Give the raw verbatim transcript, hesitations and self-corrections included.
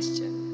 question.